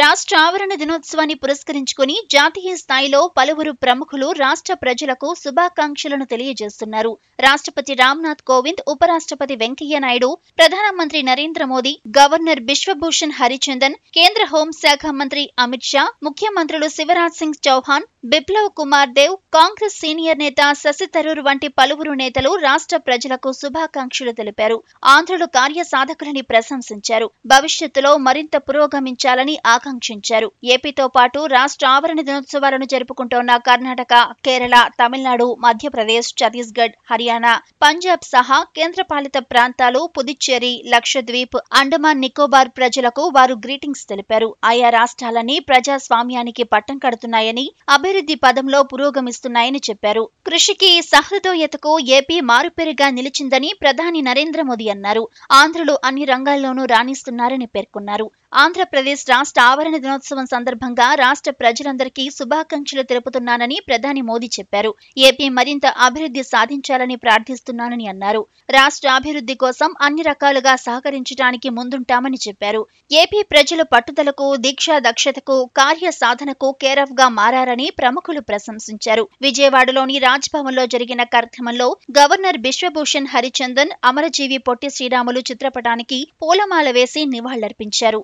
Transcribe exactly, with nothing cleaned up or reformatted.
రాష్ట్ర ఆవరణ దినోత్సవాన్ని పురస్కరించుకొని జాతీయ స్థాయిలో పలువురు ప్రముఖులు రాష్ట్ర ప్రజలకు శుభాకాంక్షలను తెలియజేస్తున్నారు. రాష్ట్రపతి రామ్నాథ్ కోవింద్, ఉపరాష్ట్రపతి వెంకయ్య నాయుడు, ప్రధానమంత్రి నరేంద్ర మోదీ, గవర్నర్ బిశ్వభూషణ్ హరిచందన్, కేంద్ర హోంశాఖ మంత్రి అమిత్ షా, ముఖ్యమంత్రులు శివరాజ్ సింగ్ చౌహాన్, బిప్లబ్ కుమార్ దేవ్, కాంగ్రెస్ సీనియర్ నేత శశి థరూర్ వంటి పలువురు నేతలు రాష్ట్ర ప్రజలకు శుభాకాంక్షలు తెలిపారు. ఆంధ్రులు కార్యసాధకులని ప్రశంసించారు. భవిష్యత్తులో మరింత పురోగమించాలని ఆకాంక్షించారు. ఏపీతో పాటు రాష్ట్ర ఆవరణ దినోత్సవాలను జరుపుకుంటోన్న కర్ణాటక, కేరళ, తమిళనాడు, మధ్యప్రదేశ్, ఛత్తీస్గఢ్, హర్యానా, పంజాబ్ సహా కేంద్రపాలిత ప్రాంతాలు, పుదుచ్చేరి, లక్షద్వీప్, అండమాన్ నికోబార్ ప్రజలకు వారు గ్రీటింగ్స్ తెలిపారు. ఆయా రాష్ట్రాలన్నీ ప్రజాస్వామ్యానికి పట్టం కడుతున్నాయని, అభివృద్ధి పదంలో పురోగమిస్తున్నాయని చెప్పారు. కృషికి, సహృదయతకు ఏపీ మారుపేరుగా నిలిచిందని ప్రధాని నరేంద్ర మోదీ అన్నారు. ఆంధ్రులు అన్ని రంగాల్లోనూ రాణిస్తున్నారని పేర్కొన్నారు. ఆంధ్రప్రదేశ్ రాష్ట్ర ఆవరణ దినోత్సవం సందర్భంగా రాష్ట్ర ప్రజలందరికీ శుభాకాంక్షలు తెలుపుతున్నానని ప్రధాని మోదీ చెప్పారు. ఏపీ మరింత అభివృద్ధి సాధించాలని ప్రార్థిస్తున్నానని అన్నారు. రాష్ట్ర అభివృద్ధి కోసం అన్ని రకాలుగా సహకరించడానికి ముందుంటామని చెప్పారు. ఏపీ ప్రజలు పట్టుదలకు, దీక్షా దక్షతకు, కార్య సాధనకు కేరాఫ్ గా మారారని ప్రముఖులు ప్రశంసించారు. విజయవాడలోని రాజ్భవన్లో జరిగిన కార్యక్రమంలో గవర్నర్ బిశ్వభూషణ్ హరిచందన్ అమరజీవి పొట్టి శ్రీరాములు చిత్రపటానికి పూలమాల వేసి నివాళులర్పించారు.